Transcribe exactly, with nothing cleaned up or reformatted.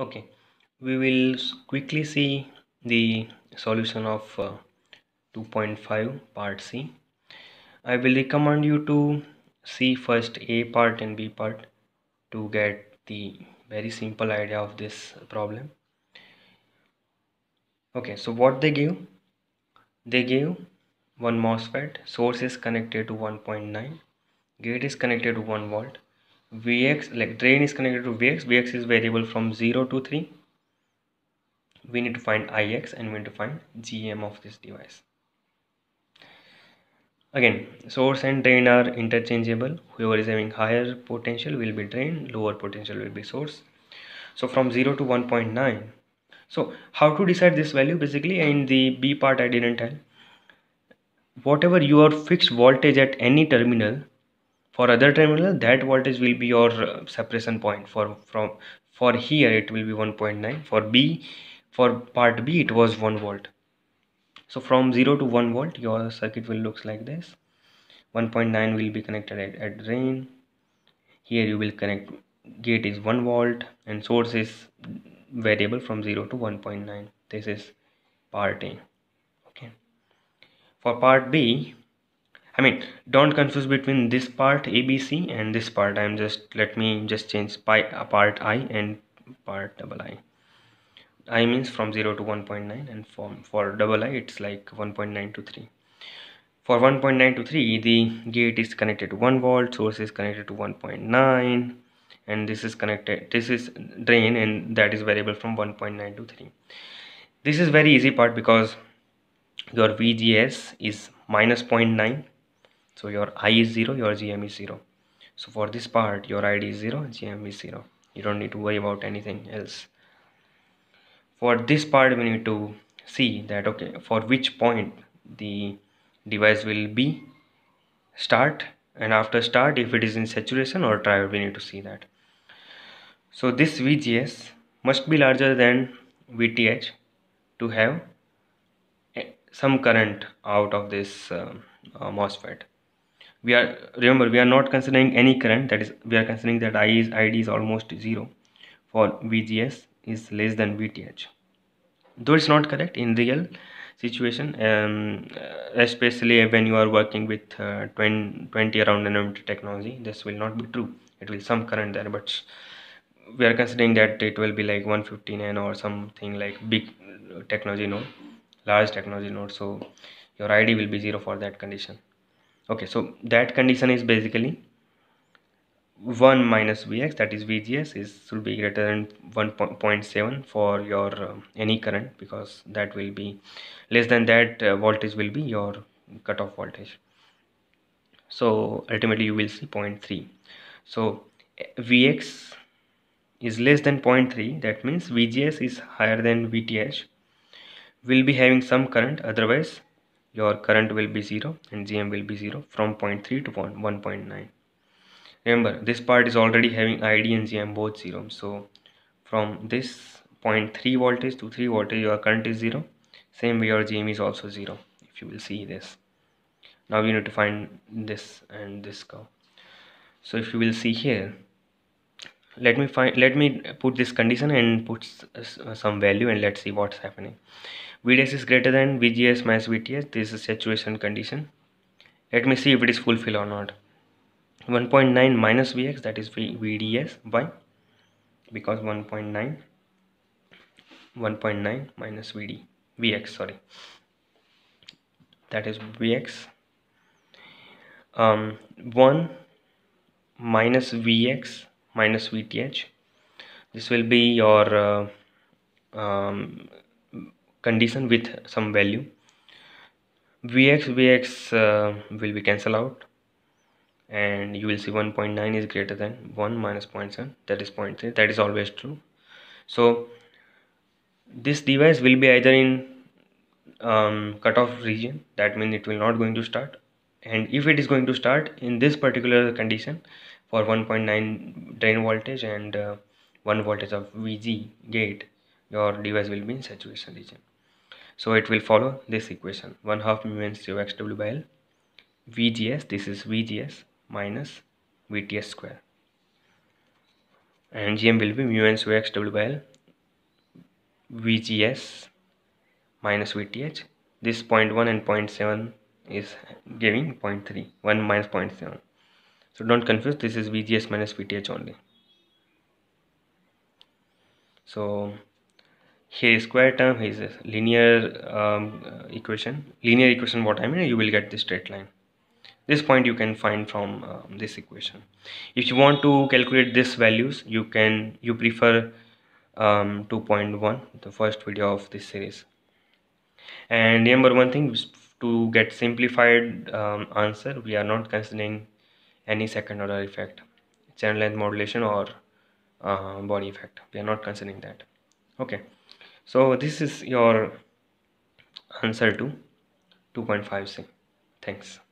Okay, we will quickly see the solution of uh, two point five part C. I will recommend you to see first A part and B part to get the very simple idea of this problem. Okay, so what they give? They give one MOSFET, source is connected to one point nine, gate is connected to one volt, V X, like drain is connected to V X, V X is variable from zero to three. We need to find I X and we need to find G M of this device. Again, source and drain are interchangeable. Whoever is having higher potential will be drain, lower potential will be source. So from zero to one point nine. So how to decide this value? Basically in the B part I didn't tell. Whatever your fixed voltage at any terminal, for other terminal that voltage will be your separation point. For from for here it will be one point nine. For B, for part B it was one volt. So from zero to one volt your circuit will looks like this. One point nine will be connected at, at drain. Here you will connect gate is one volt and source is variable from zero to one point nine. This is part A. Okay, for part B, I mean don't confuse between this part A B C and this part. I'm just let me just change pi, uh, part I and part double I. I means from zero to one point nine, and for, for double I it's like one point nine to three. For one point nine to three the gate is connected to one volt, source is connected to one point nine, and this is connected, this is drain, and that is variable from one point nine to three. This is very easy part because your V G S is minus zero point nine, so your I is zero, your G M is zero. So for this part your I D is zero, G M is zero. You don't need to worry about anything else. For this part we need to see that okay, for which point the device will be start, and after start if it is in saturation or triode, we need to see that. So this V G S must be larger than V T H to have some current out of this uh, uh, MOSFET. We are, remember, we are not considering any current, that is we are considering that I is, I D is almost zero for V G S is less than V T H. Though it's not correct in real situation, um, especially when you are working with uh, twenty around nanometer technology, this will not be true. It will some current there, but we are considering that it will be like one fifty nano or something like big technology node, large technology node. So your I D will be zero for that condition. Okay, so that condition is basically one minus V X, that is V G S, is should be greater than one point seven for your uh, any current, because that will be less than that uh, voltage will be your cutoff voltage. So ultimately you will see zero point three. So V X is less than zero point three, that means V G S is higher than V T H, will be having some current, otherwise your current will be zero and G M will be zero from zero point three to one point nine. Remember, this part is already having I D and G M both zero. So from this zero point three voltage to three voltage your current is zero. Same way your G M is also zero. If you will see this. Now we need to find this and this curve. So if you will see here, let me find, let me put this condition and put some value and let's see what's happening. V D S is greater than V G S minus V T S. This is saturation condition. Let me see if it is fulfilled or not. one point nine minus V X, that is V D S. Why? Because one point nine minus V D V X, sorry, that is V X. Um, one minus V X minus V T H, this will be your uh, um, condition with some value. V X V X uh, will be cancelled out, and you will see one point nine is greater than one minus zero point seven, that is zero point three. That is always true. So this device will be either in um, cutoff region, that means it will not going to start, and if it is going to start in this particular condition for one point nine drain voltage and uh, one voltage of V G gate, your device will be in saturation region. So it will follow this equation, one half mu n c o x W by L V G S, this is V G S minus V T S square, and G M will be mu n c o x W by L V G S minus V T H. This zero point one and zero point seven is giving zero point three, one minus zero point seven. So don't confuse, this is V G S minus V T H only. So here is square term, here is a linear um, equation. Linear equation, what I mean, you will get this straight line. This point you can find from um, this equation. If you want to calculate this values, you can, you prefer um, two point one, the first video of this series. And remember one thing, to get simplified um, answer, we are not considering any second order effect, channel length modulation or uh, body effect. We are not considering that. Okay, so this is your answer to two point five C. Thanks.